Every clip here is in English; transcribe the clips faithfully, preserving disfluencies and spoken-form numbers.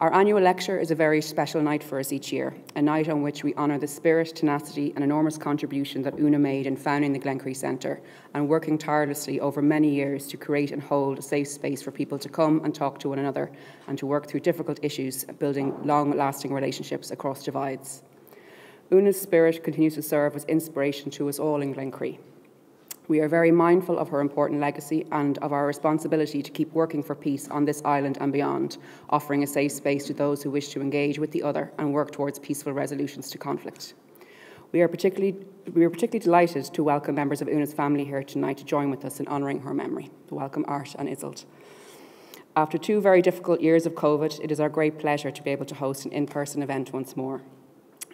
Our annual lecture is a very special night for us each year, a night on which we honour the spirit, tenacity and enormous contribution that Una made in founding the Glencree Centre and working tirelessly over many years to create and hold a safe space for people to come and talk to one another and to work through difficult issues, building long-lasting relationships across divides. Una's spirit continues to serve as inspiration to us all in Glencree. We are very mindful of her important legacy and of our responsibility to keep working for peace on this island and beyond, offering a safe space to those who wish to engage with the other and work towards peaceful resolutions to conflict. We are particularly, we are particularly delighted to welcome members of Una's family here tonight to join with us in honouring her memory. Welcome Art and Isild. After two very difficult years of COVID, it is our great pleasure to be able to host an in-person event once more.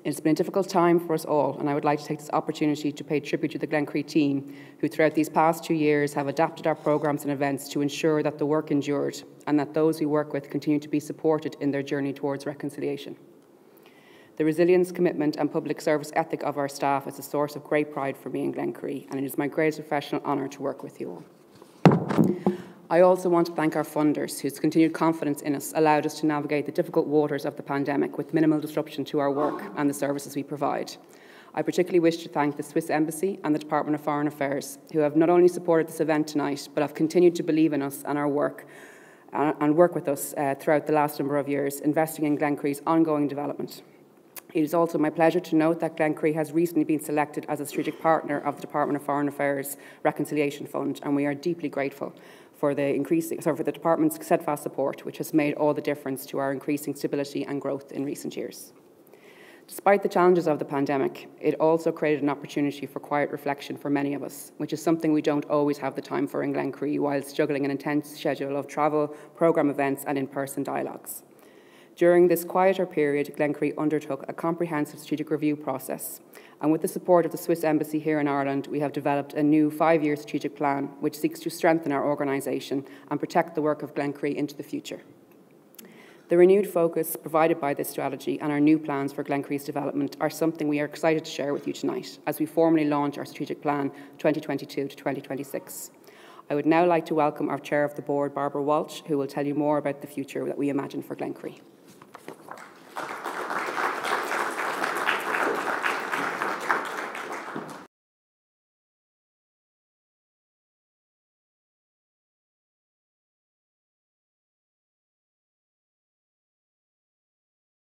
It's been a difficult time for us all, and I would like to take this opportunity to pay tribute to the Glencree team, who throughout these past two years have adapted our programmes and events to ensure that the work endured and that those we work with continue to be supported in their journey towards reconciliation. The resilience, commitment and public service ethic of our staff is a source of great pride for me in Glencree, and it is my greatest professional honour to work with you all. I also want to thank our funders, whose continued confidence in us allowed us to navigate the difficult waters of the pandemic with minimal disruption to our work and the services we provide. I particularly wish to thank the Swiss Embassy and the Department of Foreign Affairs, who have not only supported this event tonight, but have continued to believe in us and our work, uh, and work with us uh, throughout the last number of years, investing in Glencree's ongoing development. It is also my pleasure to note that Glencree has recently been selected as a strategic partner of the Department of Foreign Affairs Reconciliation Fund, and we are deeply grateful for the, increasing, sorry, for the Department's steadfast support, which has made all the difference to our increasing stability and growth in recent years. Despite the challenges of the pandemic, it also created an opportunity for quiet reflection for many of us, which is something we don't always have the time for in Glencree, whilst juggling an intense schedule of travel, programme events and in-person dialogues. During this quieter period, Glencree undertook a comprehensive strategic review process, and with the support of the Swiss Embassy here in Ireland, we have developed a new five-year strategic plan which seeks to strengthen our organisation and protect the work of Glencree into the future. The renewed focus provided by this strategy and our new plans for Glencree's development are something we are excited to share with you tonight as we formally launch our strategic plan twenty twenty-two to twenty twenty-six. I would now like to welcome our Chair of the Board, Barbara Walsh, who will tell you more about the future that we imagine for Glencree.